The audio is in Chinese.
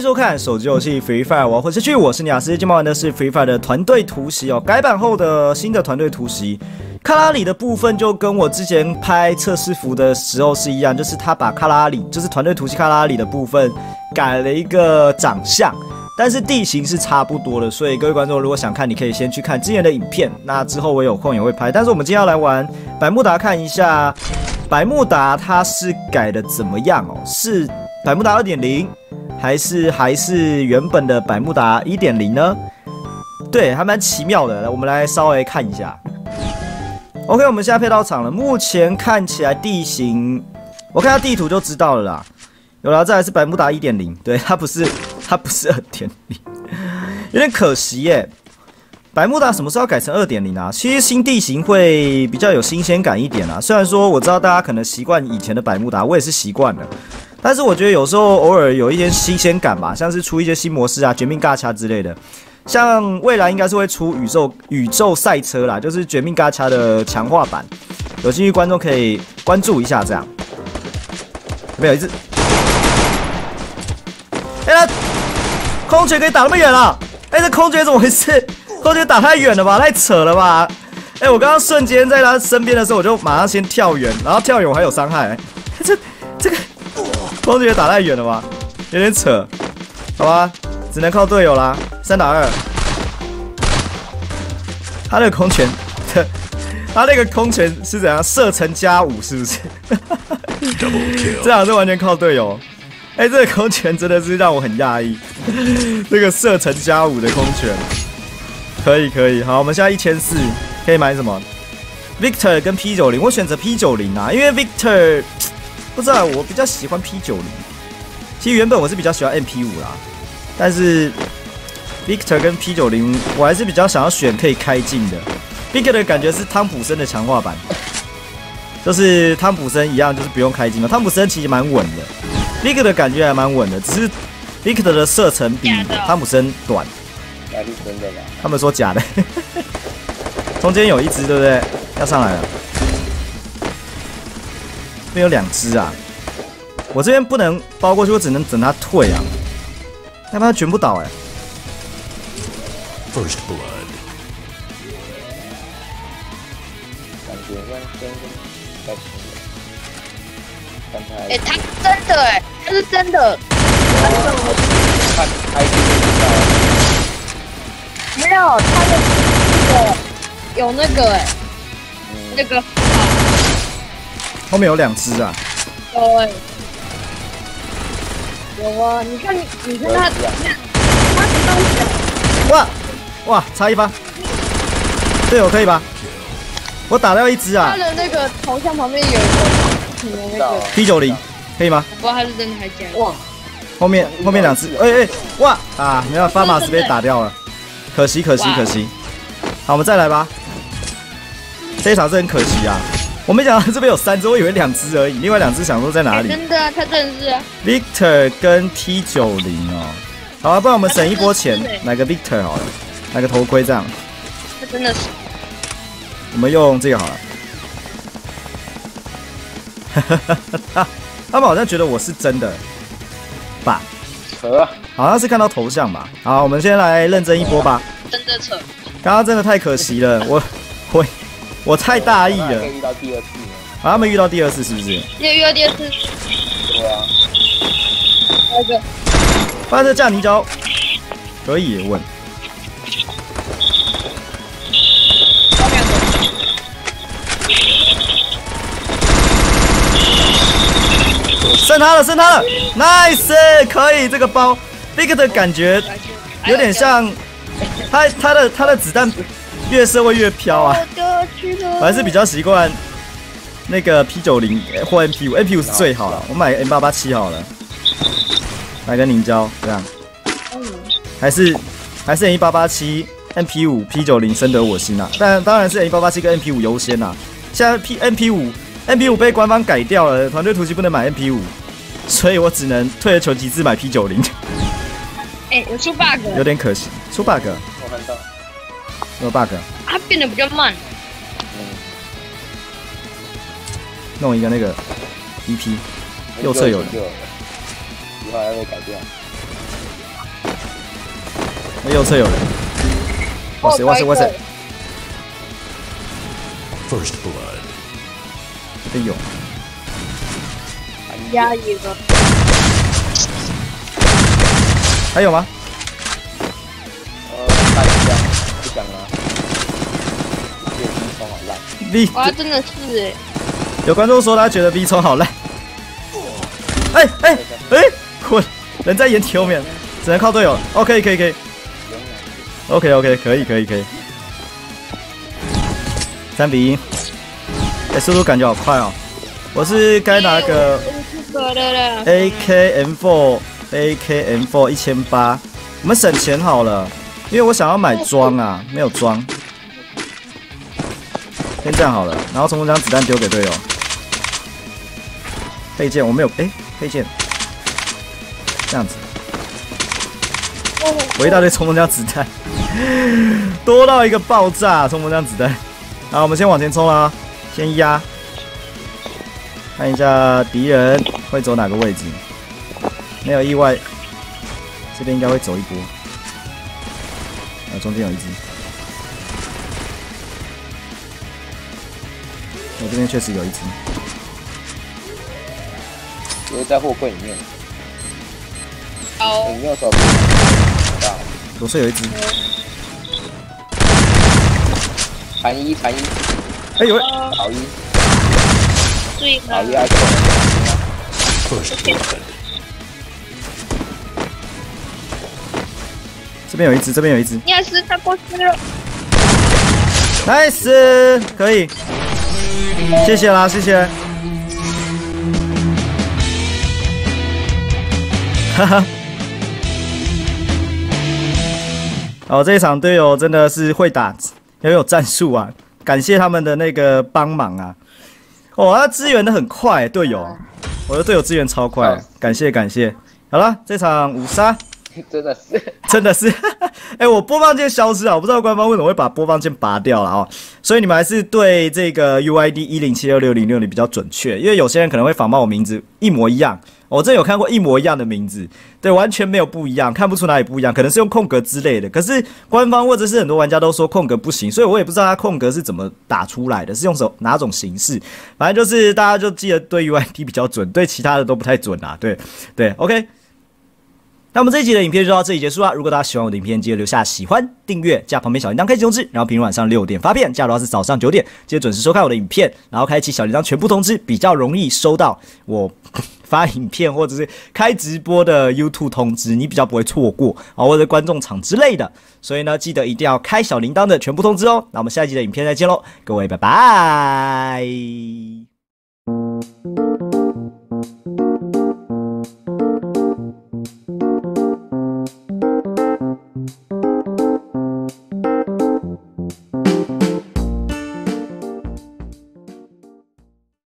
迎收看手机游戏 Free Fire， 我要回去，我是尼亚斯，今天玩的是 Free Fire 的团队突袭哦，改版后的新的团队突袭。 卡拉里的部分就跟我之前拍测试服的时候是一样，就是他把卡拉里，就是团队突袭卡拉里的部分改了一个长相，但是地形是差不多的。所以各位观众如果想看，你可以先去看之前的影片。那之后我有空也会拍，但是我们今天要来玩百慕达，看一下百慕达它是改的怎么样哦？是百慕达 2.0 还是原本的百慕达 1.0 呢？对，还蛮奇妙的。我们来稍微看一下。 OK， 我们现在配到场了。目前看起来地形，我看下地图就知道了啦。有啦，再来是百慕达 1.0， 对，它不是 2.0， 有点可惜耶。百慕达什么时候要改成 2.0 啊？其实新地形会比较有新鲜感一点啦。虽然说我知道大家可能习惯以前的百慕达，我也是习惯了，但是我觉得有时候偶尔有一些新鲜感吧，像是出一些新模式啊、绝命尬掐之类的。 像未来应该是会出宇宙赛车啦，就是绝命嘎掐的强化版，有兴趣观众可以关注一下。这样，没有一只，哎、空姐可以打那么远了？哎、这空姐怎么回事？空姐打太远了吧？太扯了吧？哎、我刚刚瞬间在他身边的时候，我就马上先跳远，然后跳远我还有伤害、这个空姐打太远了吧？有点扯，好吧。 只能靠队友啦，3打2。他那个空拳，他那个空拳是怎样射程+5是不是？这场是完全靠队友。哎、这个空拳真的是让我很讶异，这个射程+5的空拳，可以。好，我们现在1400可以买什么 ？Victor 跟 P90， 我选择 P90 啊，因为 Victor 不知道我比较喜欢 P90。其实原本我是比较喜欢 MP5 啦。 但是 Victor 跟 P90， 我还是比较想要选可以开镜的。Victor 的感觉是汤普森的强化版，就是汤普森一样，就是不用开镜嘛。汤普森其实蛮稳的 ，Victor 的感觉还蛮稳的，只是 Victor 的射程比汤普森短。假的吧？他们说假的。中间有一只，对不对？要上来了。这边有2只啊，我这边不能包过去，我只能等他退啊。 要不然他全部倒哎、！First blood， 感觉像真的在哎，他是真的哎、他是真的。他开镜没有，他的有那个哎、那个后面有2只啊。对。 有啊，你看他，哇，差1发，队友可以吧？我打掉1只啊。他的那个头像旁边有一个，P90可以吗？我不知道他是真的还是假的。哇，后面2只，哎，哇啊，没办法，马斯被打掉了，可惜。好，我们再来吧。这一场是很可惜啊。 我没想到这边有3只，我以为2只而已，另外2只想说在哪里？真的、啊，他真的是、Victor 跟 P90 哦。好啊，不然我们省一波钱，买个 Victor 好了，买个头盔这样。他真的是。我们用这个好了。他们好像觉得我是真的吧？扯，好像是看到头像吧。好，我们先来认真一波吧。真的扯。刚刚真的太可惜了，我太大意了，遇到第2次啊！他们遇到第2次是不是？也遇到第2次。对啊。那个，发射架泥胶，可以稳。剩他了 ，nice， 可以这个包 ，Big 的感觉有点像他的子弹越射会越飘啊。 我还是比较习惯那个 P90 或 MP5 是最好了。我买个 M887 好了，买个凝胶这样，还是 M887、MP5、P90 深得我心啊！但当然是 M887 跟 MP5 优先啊。现在 MP5 被官方改掉了，团队突袭不能买 MP5， 所以我只能退而求其次买 P90。哎，我出 bug， 有点可惜，出 bug。我看到，有 bug， 它变得比较慢。 弄一个那个 EP， 右侧有人，一会儿要被改掉。右侧有人。哇塞哇塞哇塞 ！First blood。哎呦！很压抑的。还有吗？看一下，不讲了。这个 B 充好烂。B。哇，真的是哎。有观众说他觉得 B 充好烂。哎哎哎！滚！人在掩体后面，只能靠队友了。OK， 可以可以。OK OK， 可以可以可以。3比1。哎，速度感觉好快哦。我是该拿个 AKM4 1800。我们省钱好了，因为我想要买装啊，没有装。先这样好了，然后从我将子弹丢给队友。配件我没有，哎、欸，配件。这样子。我一大堆冲锋枪子弹，多到一个爆炸！冲锋枪子弹，好，我们先往前冲啦，先压，看一下敌人会走哪个位置。没有意外，这边应该会走一波。啊，中间有一只，我这边确实有一只，我在货柜里面。好，你右手。 左侧有一只，残一残一，哎呦喂，老一，对，老一挨揍，这边有一只，这边有一只，yes，他过去了 ，nice， 可以，谢谢啦，谢谢，哈哈。 哦，这一场队友真的是会打，也有战术啊！感谢他们的那个帮忙啊！哦，他支援的很快，队友，我的队友支援超快，哦、感谢感谢。好了，这场5杀，真的是真的是，哎我播放键消失啊！我不知道官方为什么会把播放键拔掉了啊、哦！所以你们还是对这个 UID 1076606比较准确，因为有些人可能会仿冒我名字一模一样。 我真有看过一模一样的名字，对，完全没有不一样，看不出哪里不一样，可能是用空格之类的。可是官方或者是很多玩家都说空格不行，所以我也不知道它空格是怎么打出来的，是用哪种形式。反正就是大家就记得对 UID 比较准，对其他的都不太准啦、啊。对对 ，OK。那我们这一集的影片就到这里结束啦。如果大家喜欢我的影片，记得留下喜欢、订阅加旁边小铃铛开启通知，然后平日晚上6点发片，假如是早上9点，记得准时收看我的影片，然后开启小铃铛全部通知，比较容易收到我。发影片或者是开直播的 YouTube 通知，你比较不会错过啊，或者观众场之类的。所以呢，记得一定要开小铃铛的全部通知哦。那我们下一集的影片再见喽，各位拜拜。